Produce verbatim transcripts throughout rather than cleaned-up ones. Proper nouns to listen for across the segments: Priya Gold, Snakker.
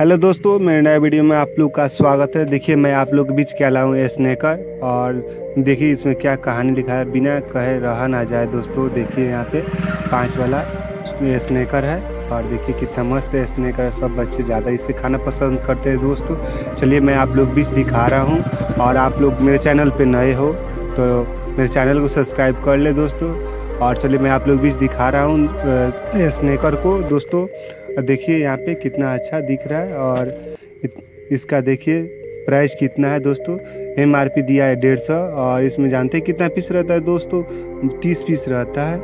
Hello दोस्तों, मेरे नए वीडियो में आप लोग का स्वागत है। देखिए मैं आप लोग के बीच क्या लाऊं ये स्नेकर, और देखिए इसमें क्या कहानी लिखा है। बिना कहे रहा ना जाए दोस्तों। देखिए यहाँ पे पाँच वाला ये स्नेकर है और देखिए कितना मस्त है स्नेकर। सब बच्चे ज़्यादा इसे खाना पसंद करते हैं दोस्तों। चलिए मैं आप लोग बीच दिखा रहा हूँ, और आप लोग मेरे चैनल पर नए हो तो मेरे चैनल को सब्सक्राइब कर ले दोस्तों। और चलिए मैं आप लोग बीच दिखा रहा हूँ स्नेकर को दोस्तों। देखिए यहाँ पे कितना अच्छा दिख रहा है, और इसका देखिए प्राइस कितना है दोस्तों। एम आर पी दिया है डेढ़ सौ, और इसमें जानते हैं कितना पीस रहता है दोस्तों, तीस पीस रहता है।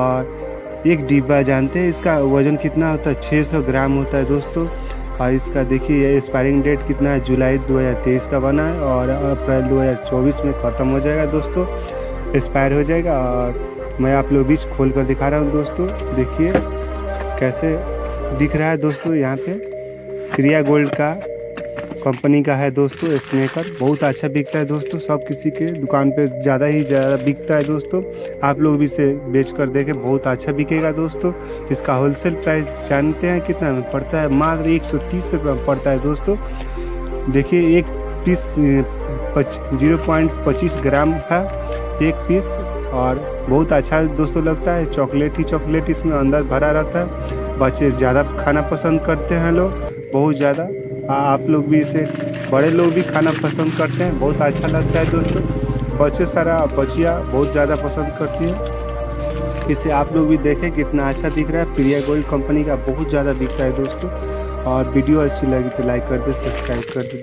और एक डिब्बा जानते हैं इसका वज़न कितना होता है, छः सौ ग्राम होता है दोस्तों। और इसका देखिए ये एक्सपायरिंग डेट कितना है, जुलाई दो हज़ार तेईस का बना है और अप्रैल दो हज़ार चौबीस में ख़त्म हो जाएगा दोस्तों, एक्सपायर हो जाएगा। और मैं आप लोग बीच खोल कर दिखा रहा हूँ दोस्तों। देखिए कैसे दिख रहा है दोस्तों, यहाँ पे प्रिया गोल्ड का कंपनी का है दोस्तों स्नेकर। बहुत अच्छा बिकता है दोस्तों, सब किसी के दुकान पे ज़्यादा ही ज़्यादा बिकता है दोस्तों। आप लोग भी इसे बेच कर देखें, बहुत अच्छा बिकेगा दोस्तों। इसका होलसेल प्राइस जानते हैं कितना में पड़ता है, मात्र एक सौ तीस रुपये में पड़ता है दोस्तों। देखिए एक पीस जीरो पॉइंट पच्चीस ग्राम का एक पीस, और बहुत अच्छा दोस्तों लगता है। चॉकलेट ही चॉकलेट इसमें अंदर भरा रहता है, बच्चे ज़्यादा खाना पसंद करते हैं लोग बहुत ज़्यादा। आप लोग भी इसे, बड़े लोग भी खाना पसंद करते हैं, बहुत अच्छा लगता है दोस्तों। बच्चे सारा बच्चियाँ बहुत ज़्यादा पसंद करती है इसे। आप लोग भी देखें कितना अच्छा दिख रहा है, प्रिया गोल्ड कंपनी का बहुत ज़्यादा बिकता है दोस्तों। और वीडियो अच्छी लगी तो लाइक कर दे, सब्सक्राइब कर दे।